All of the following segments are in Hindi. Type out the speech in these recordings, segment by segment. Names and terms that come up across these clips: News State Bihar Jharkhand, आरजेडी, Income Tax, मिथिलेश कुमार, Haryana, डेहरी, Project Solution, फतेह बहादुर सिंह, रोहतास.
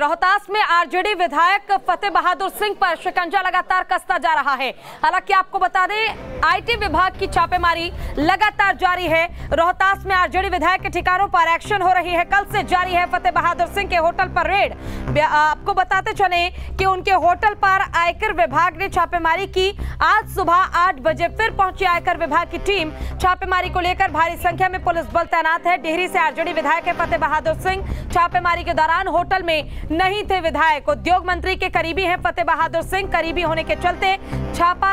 रोहतास में आरजेडी विधायक फतेह बहादुर सिंह पर शिकंजा लगातार कसता जा रहा है। हालांकि आपको बता दें, आईटी विभाग की छापेमारी लगातार जारी है। रोहतास में आरजेडी विधायक के ठिकानों पर एक्शन हो रही है, कल से जारी है फतेह बहादुर सिंह के होटल पर रेड। आपको बताते चले कि उनके होटल पर आयकर विभाग ने छापेमारी की। आज सुबह 8 बजे फिर पहुंची आयकर विभाग की टीम। छापेमारी को लेकर भारी संख्या में पुलिस बल तैनात है। डेहरी से आरजेडी विधायक फतेह बहादुर सिंह छापेमारी के दौरान होटल में नहीं थे। विधायक उद्योग मंत्री के करीबी हैं फतेह बहादुर सिंह। करीबी होने के चलते छापा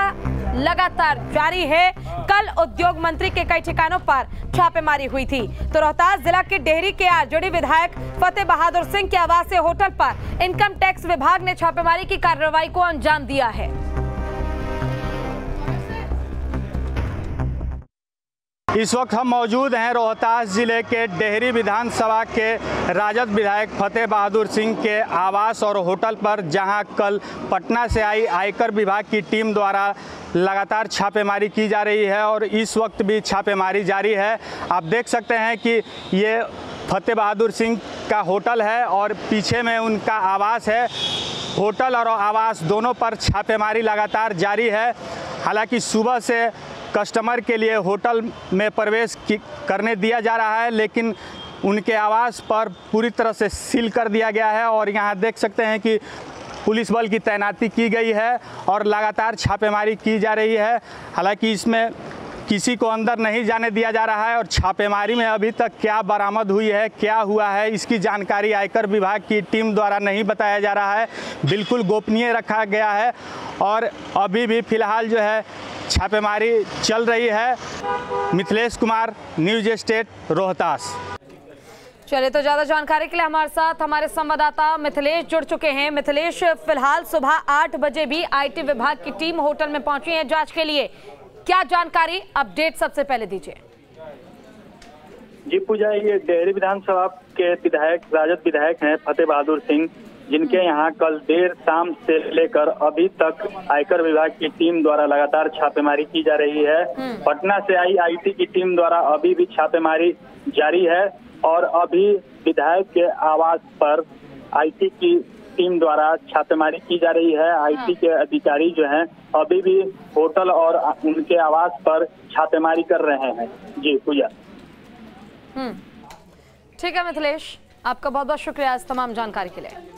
लगातार जारी है। कल उद्योग मंत्री के कई ठिकानों पर छापेमारी हुई थी। तो रोहतास जिला के डेहरी के आरजेडी विधायक फतेह बहादुर सिंह के आवासीय होटल पर इनकम टैक्स विभाग ने छापेमारी की कार्रवाई को अंजाम दिया है। इस वक्त हम मौजूद हैं रोहतास ज़िले के डेहरी विधानसभा के राजद विधायक फतेह बहादुर सिंह के आवास और होटल पर, जहां कल पटना से आई आयकर विभाग की टीम द्वारा लगातार छापेमारी की जा रही है और इस वक्त भी छापेमारी जारी है। आप देख सकते हैं कि ये फतेह बहादुर सिंह का होटल है और पीछे में उनका आवास है। होटल और आवास दोनों पर छापेमारी लगातार जारी है। हालाँकि सुबह से कस्टमर के लिए होटल में प्रवेश करने दिया जा रहा है, लेकिन उनके आवास पर पूरी तरह से सील कर दिया गया है और यहां देख सकते हैं कि पुलिस बल की तैनाती की गई है और लगातार छापेमारी की जा रही है। हालांकि इसमें किसी को अंदर नहीं जाने दिया जा रहा है और छापेमारी में अभी तक क्या बरामद हुई है, क्या हुआ है, इसकी जानकारी आयकर विभाग की टीम द्वारा नहीं बताया जा रहा है। बिल्कुल गोपनीय रखा गया है और अभी भी फिलहाल जो है छापेमारी चल रही है। मिथिलेश कुमार, news state, रोहतास। चलिए, तो ज्यादा जानकारी के लिए हमारे साथ हमारे संवाददाता मिथिलेश जुड़ चुके हैं। मिथिलेश, फिलहाल सुबह 8 बजे भी आईटी विभाग की टीम होटल में पहुंची है जांच के लिए। क्या जानकारी, अपडेट सबसे पहले दीजिए। जी पूजा, ये डेहरी विधानसभा के विधायक राजद विधायक हैं फतेह बहादुर सिंह, जिनके यहाँ कल देर शाम से लेकर अभी तक आयकर विभाग की टीम द्वारा लगातार छापेमारी की जा रही है। पटना से आई आईटी की टीम द्वारा अभी भी छापेमारी जारी है और अभी विधायक के आवास पर आईटी की टीम द्वारा छापेमारी की जा रही है। आईटी के अधिकारी जो हैं अभी भी होटल और उनके आवास पर छापेमारी कर रहे हैं। जी पूजा। ठीक है मिथिलेश, आपका बहुत बहुत शुक्रिया इस तमाम जानकारी के लिए।